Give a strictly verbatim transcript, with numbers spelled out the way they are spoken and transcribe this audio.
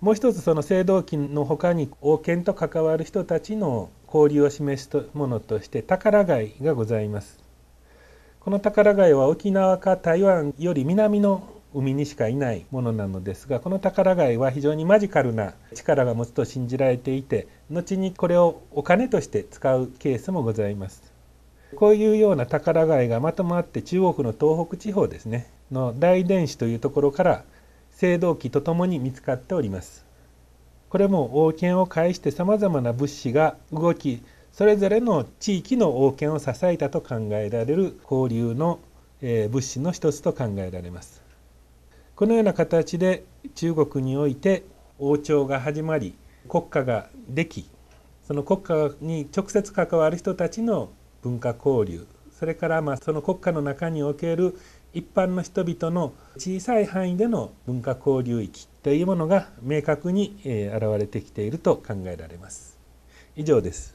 もう一つその青銅器の他に王権と関わる人たちの交流を示すものとして宝貝がございます。この宝貝は沖縄か台湾より南の海にしかいないものなのですが、この宝貝は非常にマジカルな力が持つと信じられていて、後にこれをお金として使うケースもございます。こういうような宝貝がまとまって中国の東北地方ですねの大殿市というところから青銅器とともに見つかっております。これも王権を介してさまざまな物資が動き、それぞれの地域の王権を支えたと考えられる交流の物資の一つと考えられます。このような形で中国において王朝が始まり、国家ができ、その国家に直接関わる人たちの文化交流、それからまあその国家の中における一般の人々の小さい範囲での文化交流域というものが明確に現れてきていると考えられます。以上です。